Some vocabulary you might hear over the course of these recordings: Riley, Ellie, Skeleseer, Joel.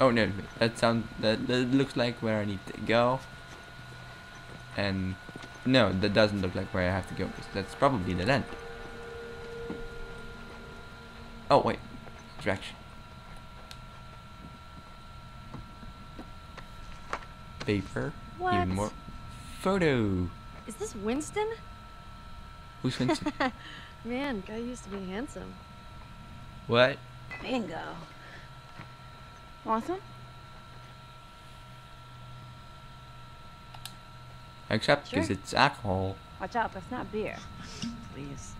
Oh no, that looks like where I need to go. And no, that doesn't look like where I have to go, because that's probably the land. Oh wait, direction. Paper. What? Even more. Photo. Is this Winston? Who's Winston? Man, guy used to be handsome. What? Bingo. Awesome. Except because it's alcohol. Watch out, that's not beer. Please.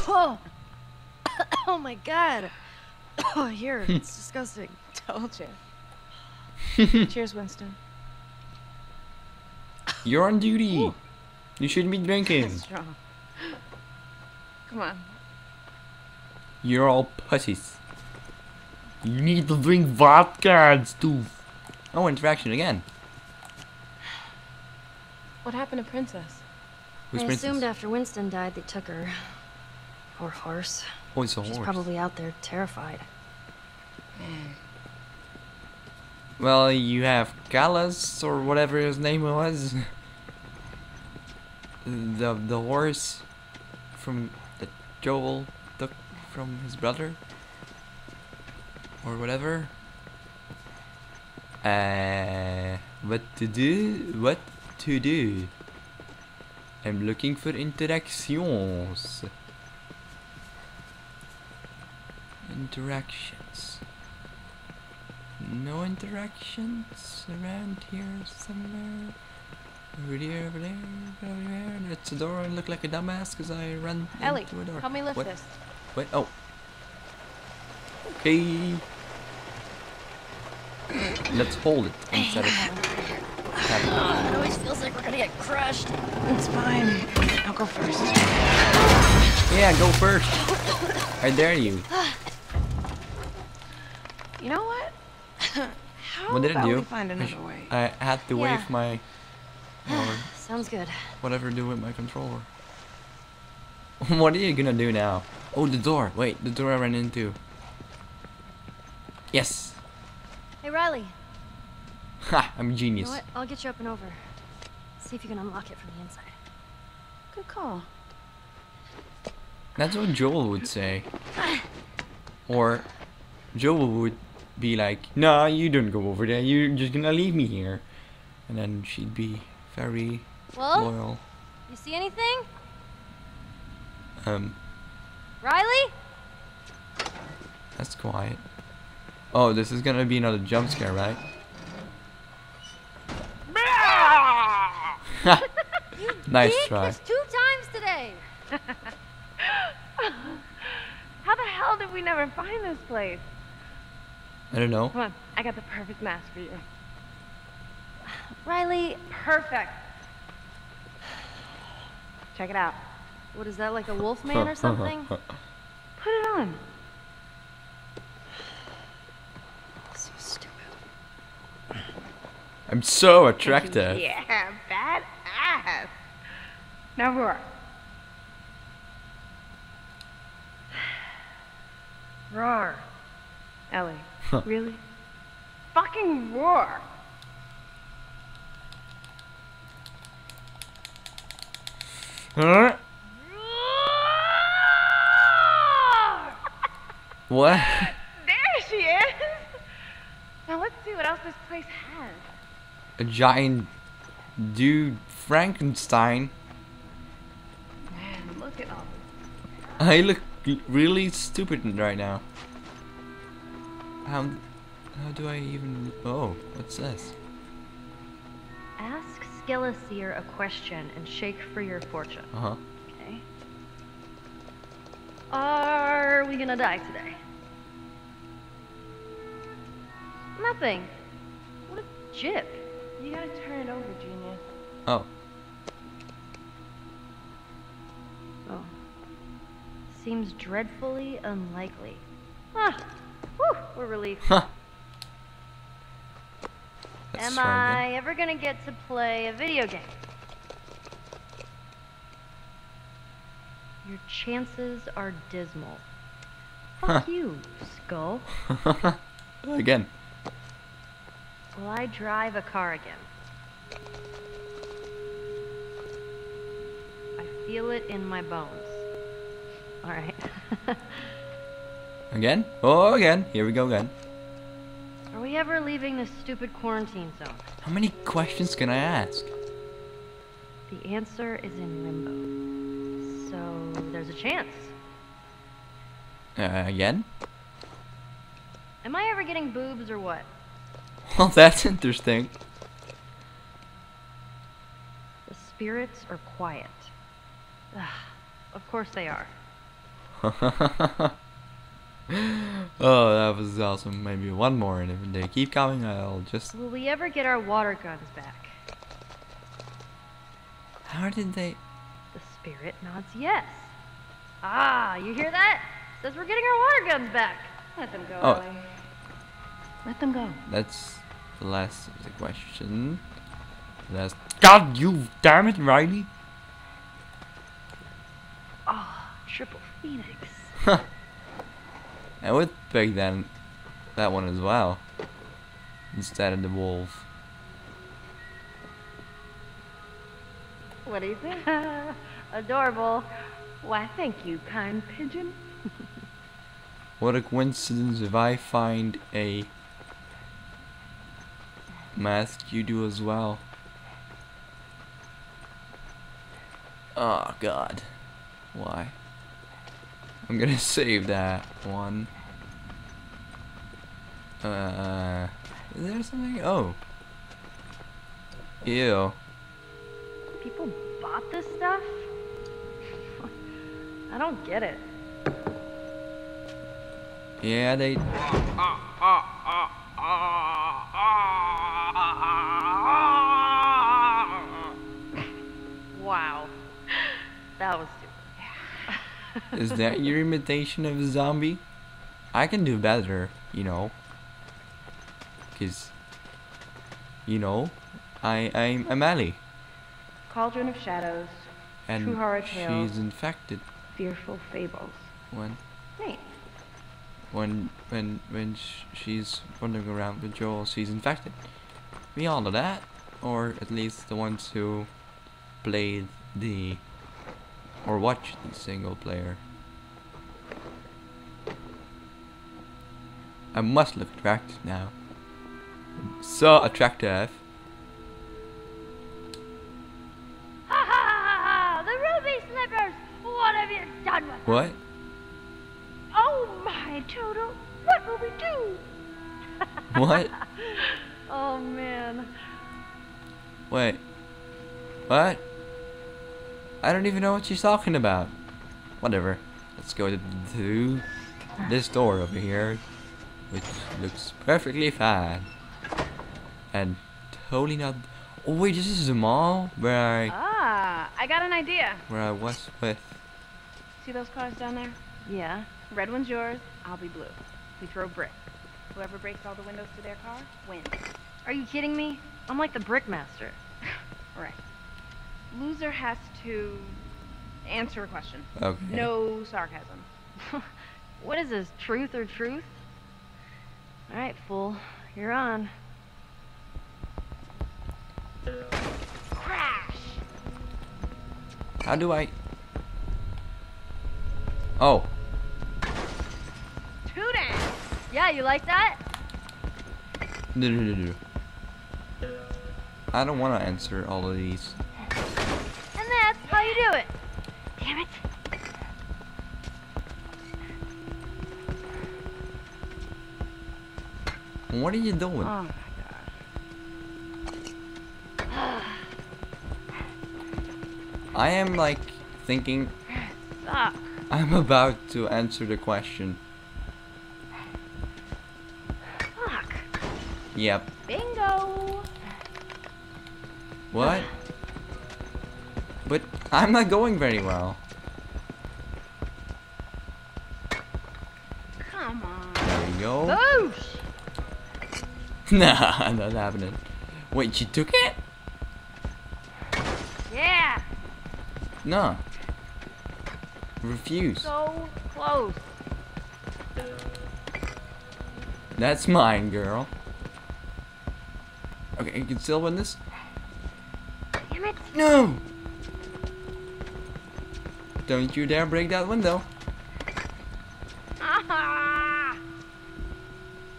Oh. Oh my god. Oh, here, it's disgusting. Told you. Cheers, Winston. You're on duty. Ooh. You shouldn't be drinking. That's strong. Come on. You're all pussies. You need to drink vodka and stuff. Oh, interaction again. What happened to Princess? Who's Princess? I assumed after Winston died, they took her. Poor horse. Oh, it's a horse. She's probably out there terrified. Man. Well, you have Gallus or whatever his name was. The horse from that Joel took from his brother. Or whatever. What to do? I'm looking for interactions. Interactions. No interactions around here somewhere. Over here, over there, over there. That's the door. I look like a dumbass because I ran Ellie, into a door. Help me lift this. Wait, oh. Okay. Let's hold it instead of oh, it always feels like we're gonna get crushed. It's fine. I'll go first. Yeah, go first. I dare you. You know what? How what did I do? We find another way? I had to wave my. Sounds good. Whatever do with my controller. What are you gonna do now? Oh, the door. Wait, the door I ran into. Yes. Hey, Riley. Ha! I'm a genius. You know what? I'll get you up and over. See if you can unlock it from the inside. Good call. That's what Joel would say. Or Joel would be like, "Nah, you don't go over there. You're just gonna leave me here." And then she'd be very loyal. You see anything? Riley? That's quiet. Oh, this is gonna be another jump scare, right? Nice try. This 2 times today. How the hell did we never find this place? I don't know. Come on, I got the perfect mask for you. Riley, perfect. Check it out. What is that, like a wolf man or something? Put it on. I'm so attractive. Yeah, bad ass. Now roar. Roar. Ellie, really? Fucking roar. Huh? Roar! What? There she is. Now let's see what else this place has. A giant dude Frankenstein. Man, look at all this. I look really stupid right now. How do I even... Oh, what's this? Ask Skeleseer a question and shake for your fortune. Uh-huh. Okay. Are we gonna die today? Nothing. What a jip. You gotta turn it over, genius. Oh. Oh. Seems dreadfully unlikely. Ah! Whew! We're relieved. Huh. Am I ever gonna get to play a video game? Your chances are dismal. Fuck you, skull. again. Will I drive a car again? I feel it in my bones. All right. Again? Oh, again. Here we go again. Are we ever leaving this stupid quarantine zone? How many questions can I ask? The answer is in limbo. So there's a chance. Again? Am I ever getting boobs or what? Well, that's interesting. The spirits are quiet. Ugh, of course they are. Oh, that was awesome. Maybe one more, and if they keep coming, I'll just... Will we ever get our water guns back? How did they... The spirit nods yes. Ah, you hear that? Says we're getting our water guns back. Let them go, Ellie. Let them go. That's the last of the question. Last... God, you damn it, Riley! Ah, oh, triple Phoenix. Huh. I would pick that one as well, instead of the wolf. What do you think? Adorable. Why, thank you, kind pigeon. What a coincidence if I find a mask, you do as well. Oh, God. Why? I'm gonna save that one. Is there something? Oh. Ew. People bought this stuff? I don't get it. Yeah, they... Wow. That was... Is that your imitation of a zombie? I can do better, you know. Cause, you know, I'm Ellie. Cauldron of shadows. And true horror tales. She's infected. Fearful fables. When she's wandering around with Joel, she's infected. We all know that, or at least the ones who played the. Or watch the single player. I must look attractive now. I'm so attractive. Ha ha ha ha! The ruby slippers! What have you done with them? What? Oh my Toto! What will we do? What? Oh man. Wait. What? I don't even know what she's talking about. Whatever. Let's go to this door over here, which looks perfectly fine. And totally not... Oh wait, this is the mall where I... Ah, I got an idea. Where I was with... See those cars down there? Yeah. Red one's yours, I'll be blue. We throw brick. Whoever breaks all the windows to their car, wins. Are you kidding me? I'm like the brick master. Alright. Loser has to answer a question. Okay. No sarcasm. What is this, truth or truth? All right, fool, you're on. Crash. How do I? Oh. Two down. Yeah, you like that? No. I don't want to answer all of these. How you do it? Damn it. What are you doing? Oh my god. I am like thinking stop. I'm about to answer the question. Fuck. Yep. Bingo. What? But I'm not going very well. Come on. There we go. Boosh. Nah, not happening. Wait, she took it? Yeah. No. Refuse. So close. That's mine, girl. Okay, you can still win this. Damn it. No! Don't you dare break that window.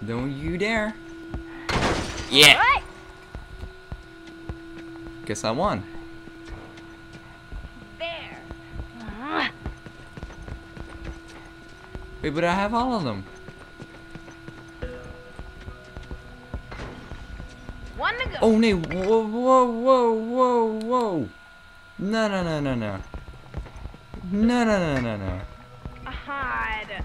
Don't you dare. Yeah! What? Guess I won. There. Wait, but I have all of them. One to go. Oh, no. Whoa, whoa, whoa, whoa, whoa. No, no, no, no, no. No, no, no, no, no. That's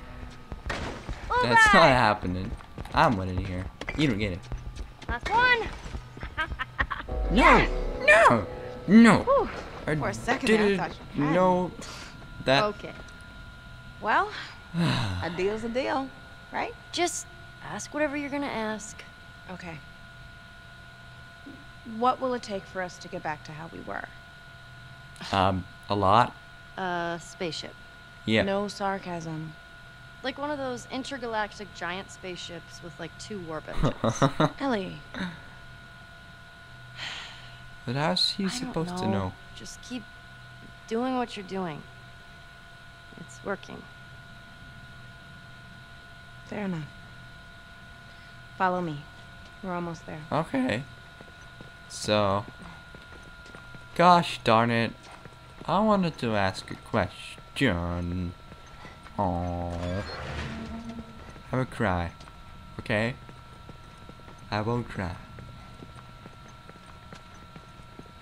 not happening. I'm winning here. You don't get it. Last one. No! No! No! Whew. For a second, I thought you had no. That. Okay. Well, a deal's a deal, right? Just ask whatever you're gonna ask. Okay. What will it take for us to get back to how we were? A lot. Spaceship. Yeah. No sarcasm. Like one of those intergalactic giant spaceships with like 2 warp engines. Ellie. But how's he supposed to know? Just keep doing what you're doing. It's working. Fair enough. Follow me. We're almost there. Okay. So. Gosh darn it. I wanted to ask a question. Aww. I will cry. Okay? I won't cry.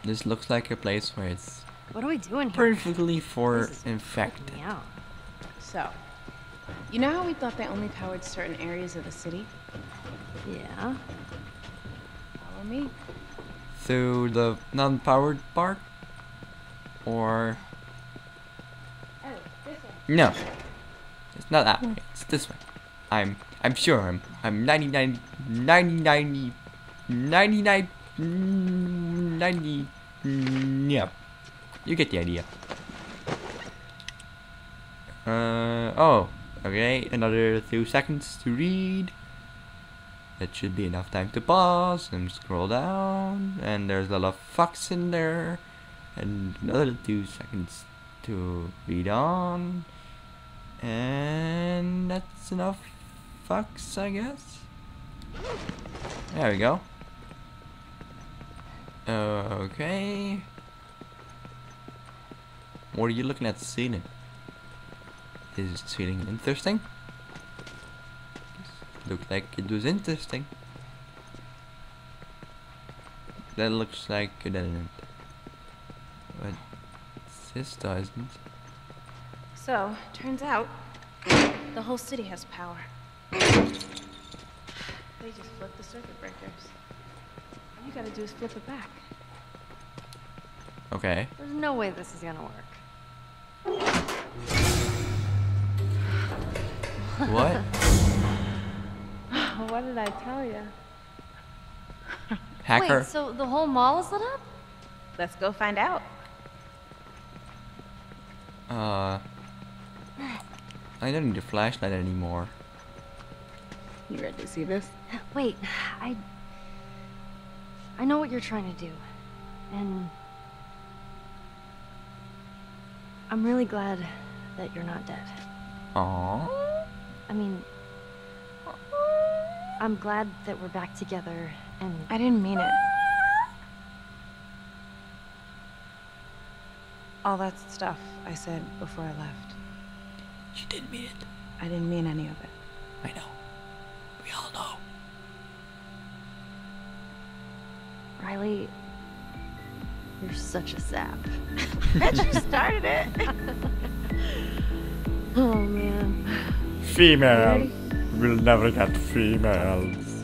This looks like a place where it's what are we doing here? Perfectly for infected. So, you know how we thought they only powered certain areas of the city? Yeah. Follow me. Through the non-powered part? Or... Oh, this one. No. It's not that way. It's this one. I'm sure. I'm 99. Yeah, you get the idea. Oh, okay, another 2 seconds to read. That should be enough time to pause and scroll down. And there's a lot of fucks in there. And another 2 seconds to read on. And that's enough fucks, I guess. There we go. Okay. What are you looking at, ceiling? Is ceiling interesting? Looks like it was interesting. That looks like it didn't. But this doesn't. So, turns out the whole city has power. They just flipped the circuit breakers. You gotta do is flip it back. Okay. There's no way this is gonna work. What? What did I tell you? Hacker. Wait, so the whole mall is lit up? Let's go find out. I don't need a flashlight anymore. You ready to see this? Wait, I know what you're trying to do, and I'm really glad that you're not dead. Aww. I mean, I'm glad that we're back together, and... I didn't mean it. All that stuff I said before I left. She didn't mean it. I didn't mean any of it. I know. We all know. Riley, you're such a sap. Bet you started it. Oh, man. Female. We'll never get females.